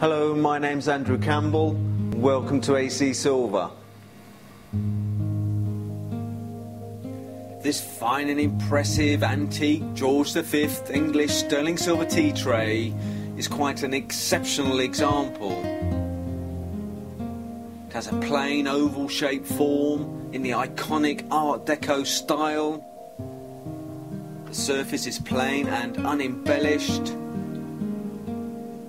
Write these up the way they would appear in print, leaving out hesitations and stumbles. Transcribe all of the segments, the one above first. Hello, my name's Andrew Campbell. Welcome to AC Silver. This fine and impressive antique George V English sterling silver tea tray is quite an exceptional example. It has a plain oval shaped form in the iconic Art Deco style. The surface is plain and unembellished.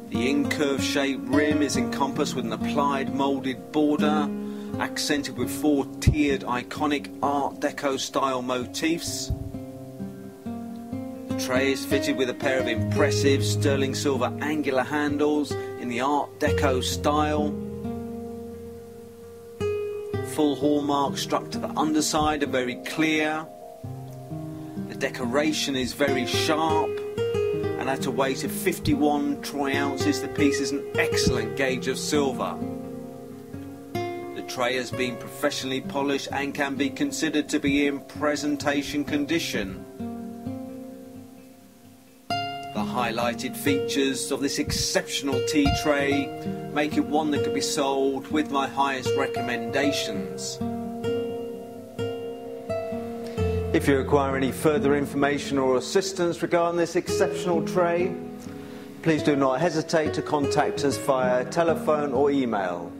The in-curve shaped rim is encompassed with an applied moulded border, accented with four tiered iconic Art Deco style motifs. The tray is fitted with a pair of impressive sterling silver angular handles in the Art Deco style. Full hallmark struck to the underside are very clear. The decoration is very sharp. And at a weight of 51 troy ounces, the piece is an excellent gauge of silver. The tray has been professionally polished and can be considered to be in presentation condition. The highlighted features of this exceptional tea tray make it one that could be sold with my highest recommendations. If you require any further information or assistance regarding this exceptional tray, please do not hesitate to contact us via telephone or email.